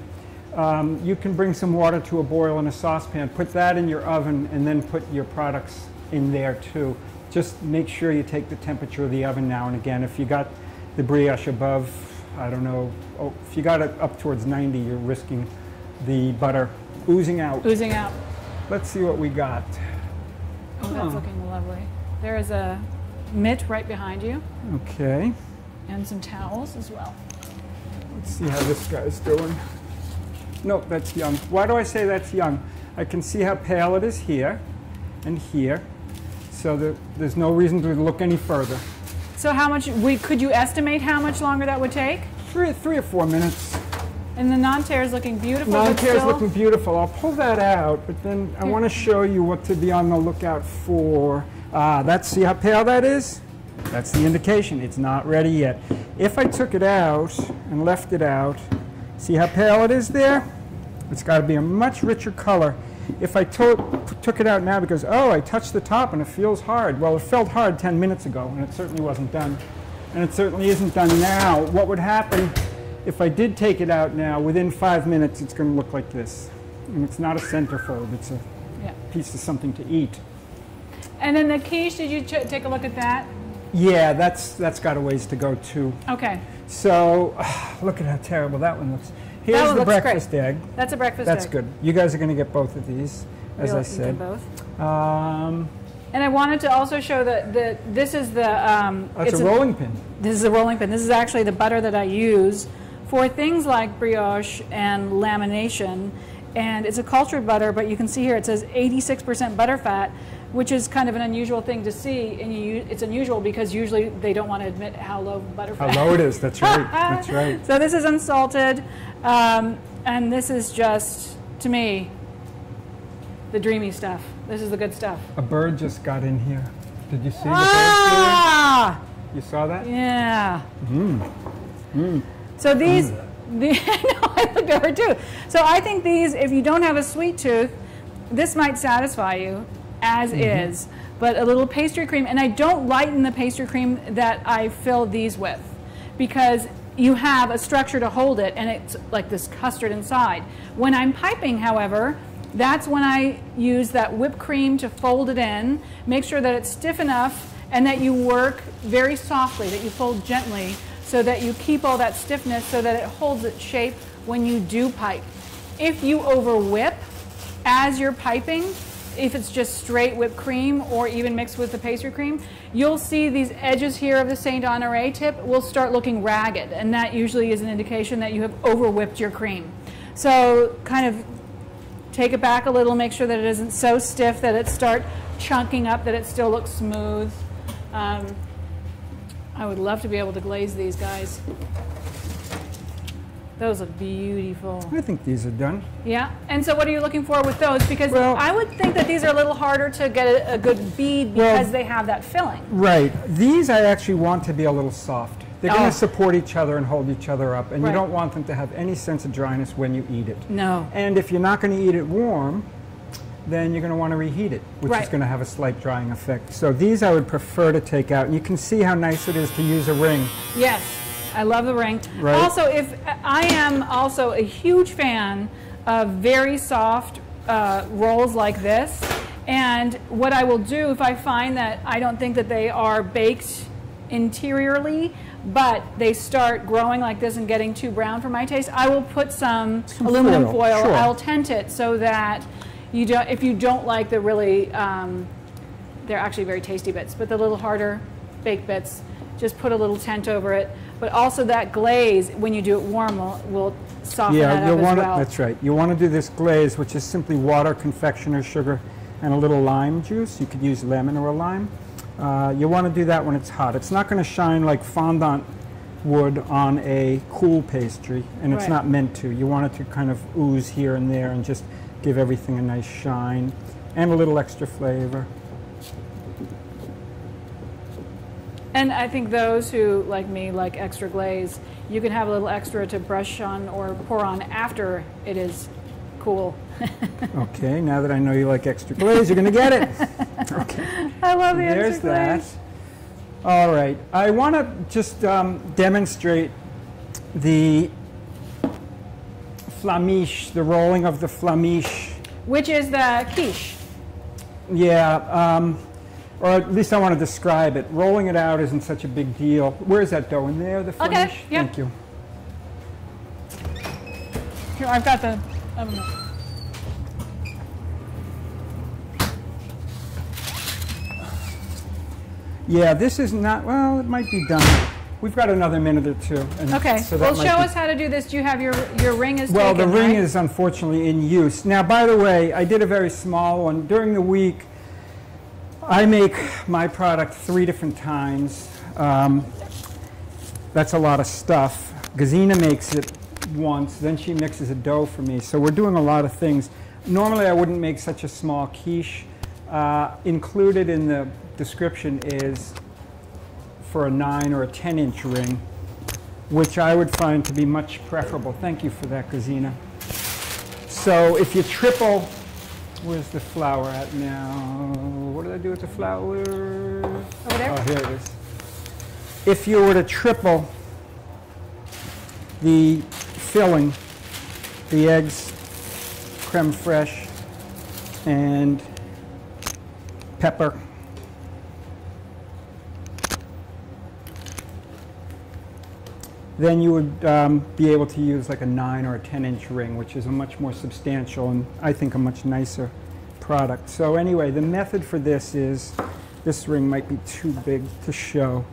um, you can bring some water to a boil in a saucepan, put that in your oven, and then put your products in there too. Just make sure you take the temperature of the oven now and again. If you got the brioche above, I don't know, oh, if you got it up towards ninety, you're risking the butter oozing out. Oozing out. Let's see what we got. Oh, that's oh. looking lovely. There is a mitt right behind you. Okay. And some towels as well. Let's see how this guy's doing. Nope, that's young. Why do I say that's young? I can see how pale it is here and here, so there, there's no reason to look any further. So how much, we, could you estimate how much longer that would take? Three, three or four minutes. And the Nanterre is looking beautiful. Nanterre is looking beautiful. I'll pull that out, but then I want to show you what to be on the lookout for. Ah, that's, see how pale that is? That's the indication. It's not ready yet. If I took it out and left it out, see how pale it is there? It's got to be a much richer color. If I to took it out now because, oh, I touched the top and it feels hard. Well, it felt hard ten minutes ago, and it certainly wasn't done. And it certainly isn't done now. What would happen? If I did take it out now, within five minutes, it's going to look like this. And it's not a centerfold. It's a yeah. piece of something to eat. And then the quiche, did you ch take a look at that? Yeah, that's that's got a ways to go, too. Okay. So, uh, look at how terrible that one looks. Here's one the breakfast great. egg. That's a breakfast that's egg. That's good. You guys are going to get both of these, as Real, I said. You both. Um, And I wanted to also show that the, this is the... Um, that's it's a rolling a, pin. This is a rolling pin. This is actually the butter that I use for things like brioche and lamination, and it's a cultured butter, but you can see here it says eighty-six percent butterfat, which is kind of an unusual thing to see, and you, it's unusual because usually they don't want to admit how low butterfat. How low it is, that's right, that's right. So this is unsalted, um, and this is just, to me, the dreamy stuff. This is the good stuff. A bird just got in here. Did you see ah! the bird? You saw that? Yeah. Mm. Mm. So these, mm. the, no, I looked over too. So I think these, if you don't have a sweet tooth, this might satisfy you as mm-hmm. is, but a little pastry cream, and I don't lighten the pastry cream that I fill these with because you have a structure to hold it, and it's like this custard inside. When I'm piping, however, that's when I use that whipped cream to fold it in, make sure that it's stiff enough, and that you work very softly, that you fold gently, so that you keep all that stiffness so that it holds its shape when you do pipe. If you over whip as you're piping, if it's just straight whipped cream or even mixed with the pastry cream, you'll see these edges here of the Saint Honoré tip will start looking ragged, and that usually is an indication that you have over whipped your cream. So kind of take it back a little, make sure that it isn't so stiff that it starts chunking up, that it still looks smooth. Um, I would love to be able to glaze these guys. Those look beautiful. I think these are done. Yeah, and so what are you looking for with those? Because well, I would think that these are a little harder to get a, a good bead because well, they have that filling. Right, these I actually want to be a little soft. They're oh. going to support each other and hold each other up, and right. you don't want them to have any sense of dryness when you eat it. No. And if you're not going to eat it warm, then you're going to want to reheat it, which right. is going to have a slight drying effect. So these I would prefer to take out. You can see how nice it is to use a ring. Yes, I love the ring. Right. Also, if I am also a huge fan of very soft uh, rolls like this, and what I will do if I find that I don't think that they are baked interiorly, but they start growing like this and getting too brown for my taste, I will put some, some aluminum foil. foil. Sure. I'll tent it so that You don't, if you don't like the really, um, they're actually very tasty bits, but the little harder baked bits, just put a little tent over it. But also that glaze, when you do it warm, will, will soften yeah, that you'll up wanna, as well. That's right. You want to do this glaze, which is simply water, confectioner's sugar, and a little lime juice. You could use lemon or a lime. Uh, you want to do that when it's hot. It's not going to shine like fondant would on a cool pastry, and it's right. not meant to. You want it to kind of ooze here and there and just give everything a nice shine and a little extra flavor. And I think those who, like me, like extra glaze, you can have a little extra to brush on or pour on after it is cool. Okay, now that I know you like extra glaze, you're going to get it. Okay. I love the There's that. All right. I want to just um, demonstrate the flamiche, the rolling of the flamiche. Which is the quiche. Yeah. Um, or at least I want to describe it. Rolling it out isn't such a big deal. Where is that dough? In there, the flamiche? Okay, yeah. Thank you. Here, I've got the oven. Yeah, this is not, well, it might be done. We've got another minute or two. And okay, so well, show be, us how to do this. Do you have your, your ring is Well, taken, the ring right? is unfortunately in use. Now, by the way, I did a very small one. During the week, I make my product three different times. Um, that's a lot of stuff. Gesine makes it once, then she mixes a dough for me. So we're doing a lot of things. Normally, I wouldn't make such a small quiche. Uh, included in the description is for a nine or a ten inch ring, which I would find to be much preferable. Thank you for that, Gesine. So if you triple, where's the flour at now? What did I do with the flour? Over there? Oh, here it is. If you were to triple the filling, the eggs, creme fraiche, and pepper, then you would um, be able to use like a nine or a ten inch ring, which is a much more substantial and I think a much nicer product. So anyway, the method for this is, this ring might be too big to show,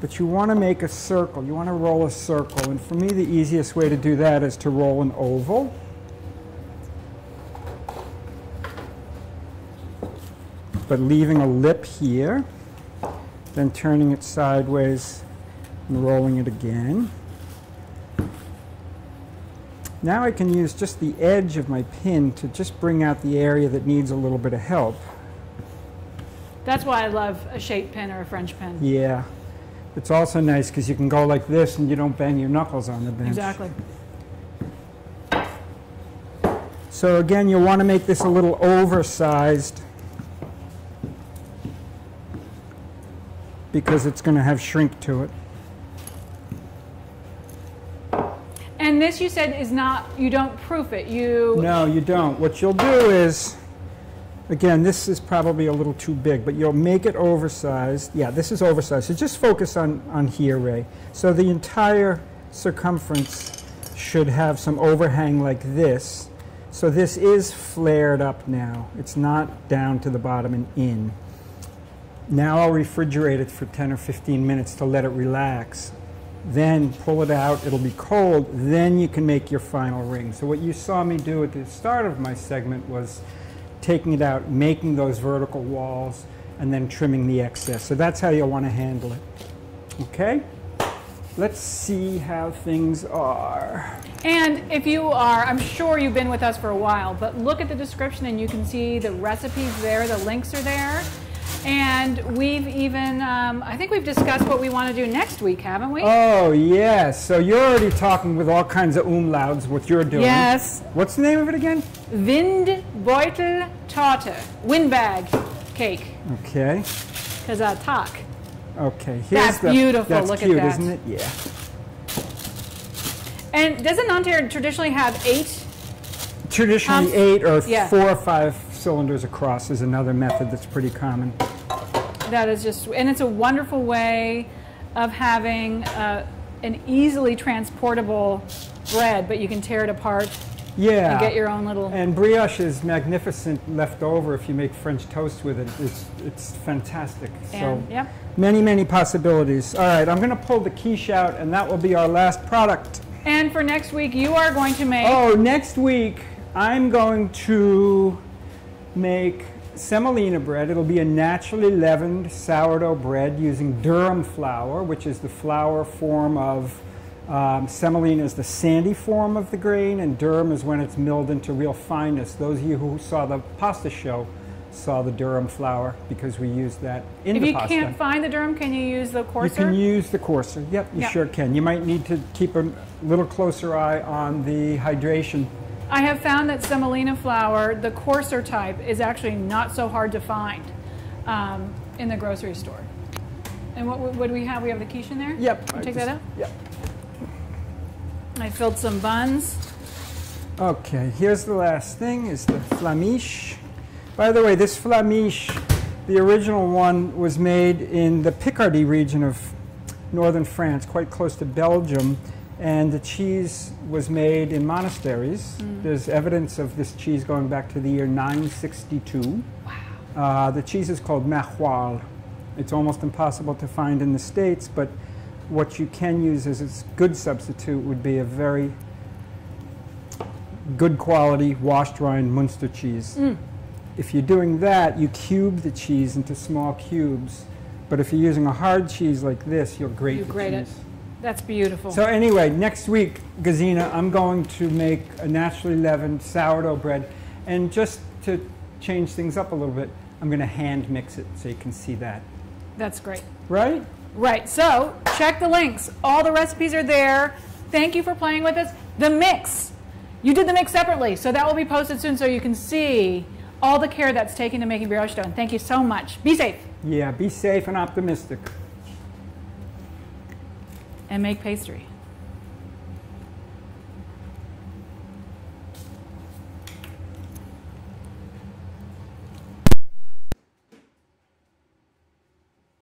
but you want to make a circle, you want to roll a circle, and for me the easiest way to do that is to roll an oval. But leaving a lip here, then turning it sideways and rolling it again. Now I can use just the edge of my pin to just bring out the area that needs a little bit of help. That's why I love a shape pin or a French pin. Yeah. It's also nice because you can go like this and you don't bang your knuckles on the bench. Exactly. So again, you want to make this a little oversized, because it's going to have shrink to it. And this, you said, is not, you don't proof it. You No, you don't. What you'll do is, again, this is probably a little too big, but you'll make it oversized. Yeah, this is oversized. So just focus on, on here, Ray. So the entire circumference should have some overhang like this. So this is flared up now. It's not down to the bottom and in. Now I'll refrigerate it for ten or fifteen minutes to let it relax. Then pull it out, it'll be cold, then you can make your final ring. So what you saw me do at the start of my segment was taking it out, making those vertical walls, and then trimming the excess. So that's how you'll want to handle it. Okay? Let's see how things are. And if you are, I'm sure you've been with us for a while, but look at the description and you can see the recipes there, the links are there. And we've even, um, I think we've discussed what we want to do next week, haven't we? Oh, yes. So you're already talking with all kinds of umlauts, what you're doing. Yes. What's the name of it again? Windbeutel Torte. Windbag cake. Okay. Because I talk. Okay. Here's that's the, beautiful. That's Look cute, at that. Isn't it? Yeah. And doesn't Nanterre traditionally have eight? Traditionally um, eight or yeah. four or five. Cylinders across is another method that's pretty common. That is just, and it's a wonderful way of having uh, an easily transportable bread, but you can tear it apart. Yeah. And get your own little. And brioche is magnificent left over if you make French toast with it. It's, it's fantastic. And, so, yep. many, many possibilities. All right, I'm going to pull the quiche out, and that will be our last product. And for next week, you are going to make. Oh, next week, I'm going to make semolina bread. It'll be a naturally leavened sourdough bread using durum flour, which is the flour form of um, semolina is the sandy form of the grain, and durum is when it's milled into real fineness. Those of you who saw the pasta show saw the durum flour because we used that in if the pasta. If you can't find the durum, can you use the coarser? You can use the coarser. Yep, you yep. sure can. You might need to keep a little closer eye on the hydration. I have found that semolina flour, the coarser type, is actually not so hard to find. um, in the grocery store. And what would we have? We have the quiche in there? Yep. Can you take just, that out? Yep. I filled some buns. Okay, here's the last thing, is the flamiche. By the way, this flamiche, the original one, was made in the Picardy region of northern France, quite close to Belgium, and the cheese was made in monasteries. Mm. There's evidence of this cheese going back to the year nine sixty-two. Wow. Uh, the cheese is called Mahual. It's almost impossible to find in the States, but what you can use as a good substitute would be a very good quality washed rind Munster cheese. Mm. If you're doing that, you cube the cheese into small cubes. But if you're using a hard cheese like this, you'll grate, you grate the cheese. It. That's beautiful. So anyway, next week, Gesine, I'm going to make a naturally leavened sourdough bread. And just to change things up a little bit, I'm going to hand mix it so you can see that. That's great. Right? Right. So check the links. All the recipes are there. Thank you for playing with us. The mix. You did the mix separately, so that will be posted soon so you can see all the care that's taken to making brioche dough. And thank you so much. Be safe. Yeah, be safe and optimistic. And make pastry.